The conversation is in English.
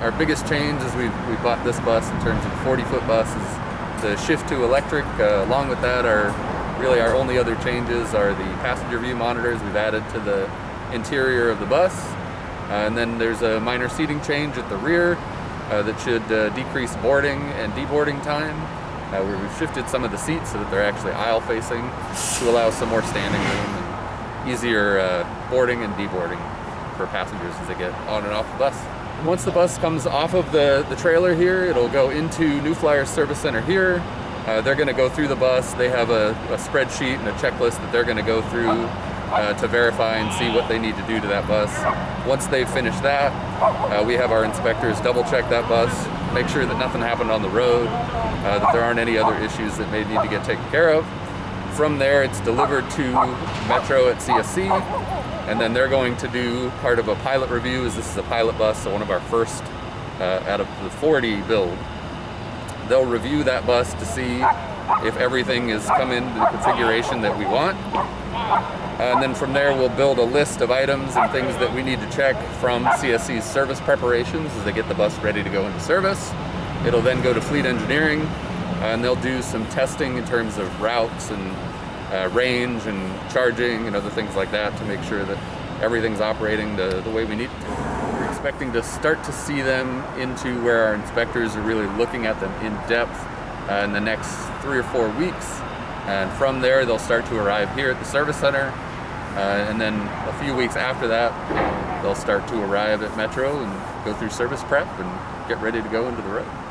Our biggest change is we bought this bus in terms of 40-foot buses. The shift to electric, along with that, our only other changes are the passenger view monitors we've added to the interior of the bus, and then there's a minor seating change at the rear that should decrease boarding and deboarding time. We've shifted some of the seats so that they're actually aisle facing to allow some more standing room and easier boarding and deboarding for passengers as they get on and off the bus. Once the bus comes off of the trailer here, it'll go into New Flyer Service Center here. They're going to go through the bus. They have a spreadsheet and a checklist that they're going to go through to verify and see what they need to do to that bus. Once they've finished that, we have our inspectors double check that bus, make sure that nothing happened on the road, that there aren't any other issues that may need to get taken care of. From there, it's delivered to Metro at CSC, and then they're going to do part of a pilot review, as this is a pilot bus, so one of our first out of the 40 build. They'll review that bus to see if everything has come into the configuration that we want. And then from there, we'll build a list of items and things that we need to check from CSC's service preparations as they get the bus ready to go into service. It'll then go to fleet engineering, and they'll do some testing in terms of routes and range and charging and other things like that to make sure that everything's operating the way we need it to. We're expecting to start to see them into where our inspectors are really looking at them in depth in the next 3 or 4 weeks. And from there, they'll start to arrive here at the service center. And then a few weeks after that, they'll start to arrive at Metro and go through service prep and get ready to go into the road.